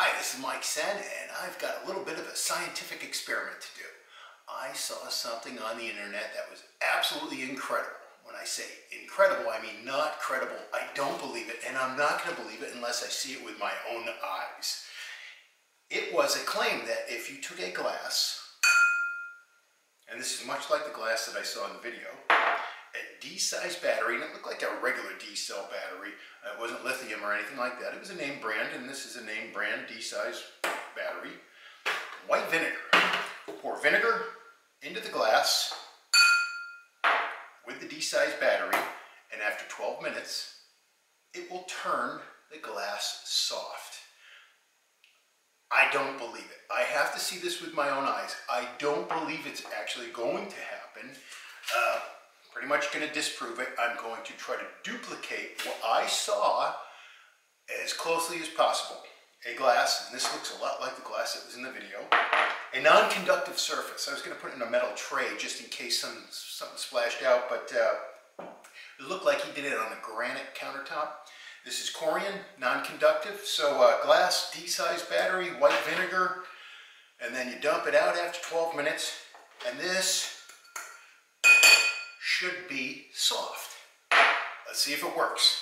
Hi, this is Mike Senn, and I've got a little bit of a scientific experiment to do. I saw something on the internet that was absolutely incredible. When I say incredible, I mean not credible. I don't believe it, and I'm not going to believe it unless I see it with my own eyes. It was a claim that if you took a glass, and this is much like the glass that I saw in the video, a D-size battery, and it looked like a regular D-cell battery. It wasn't lithium or anything like that. It was a name brand, and this is a name brand D-size battery. White vinegar. Pour vinegar into the glass with the D-size battery, and after 12 minutes, it will turn the glass soft. I don't believe it. I have to see this with my own eyes. I don't believe it's actually going to happen. Pretty much going to disprove it. I'm going to try to duplicate what I saw as closely as possible. A glass, and this looks a lot like the glass that was in the video, a non-conductive surface. I was going to put it in a metal tray just in case something splashed out, but it looked like he did it on a granite countertop. This is Corian, non-conductive, so glass, D-size battery, white vinegar, and then you dump it out after 12 minutes, and this should be soft. Let's see if it works.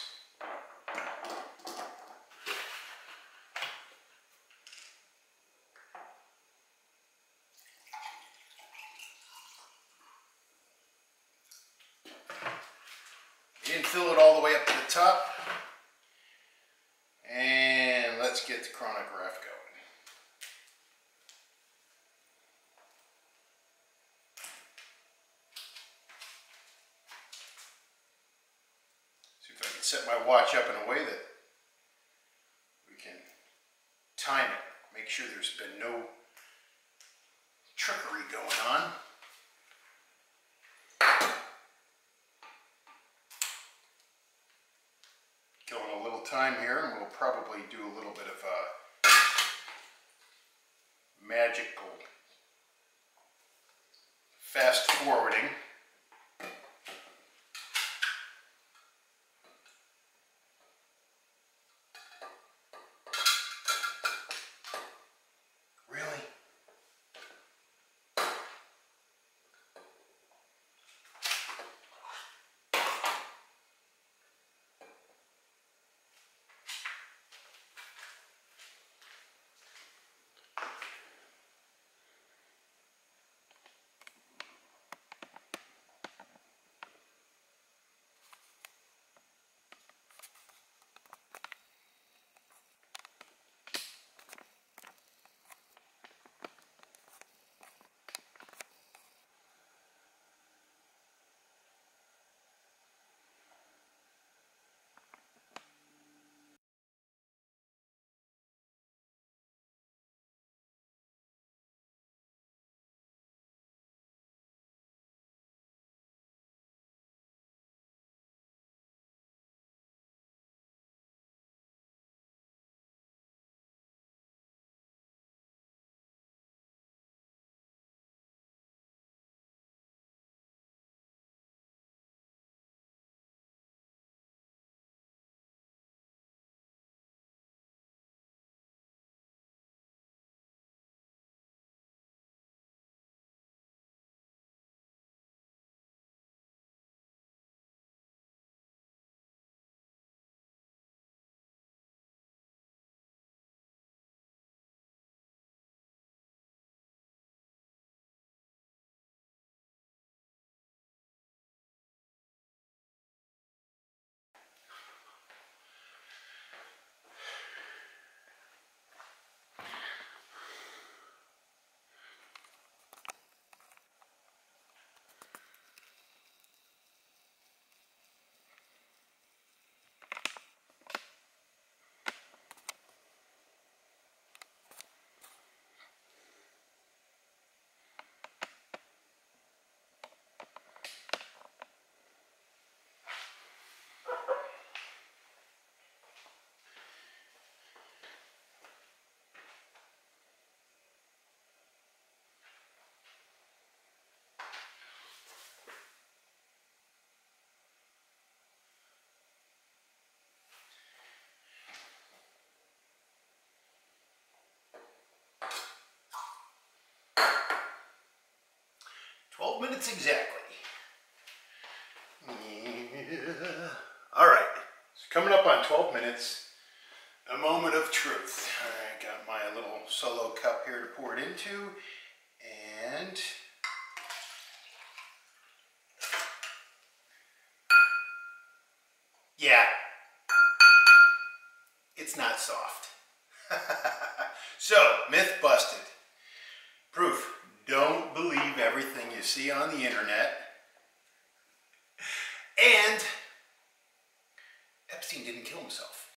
You didn't fill it all the way up to the top. And let's get the chronograph going. Set my watch up in a way that we can time it, make sure there's been no trickery going on. Killing a little time here, and we'll probably do a little bit of magical fast forwarding. 12 minutes exactly. Yeah. All right, so coming up on 12 minutes, a moment of truth. All right, got my little solo cup here to pour it into, and yeah, it's not soft. So, myth busted. Proof, don't believe everything you see on the internet. And Epstein didn't kill himself.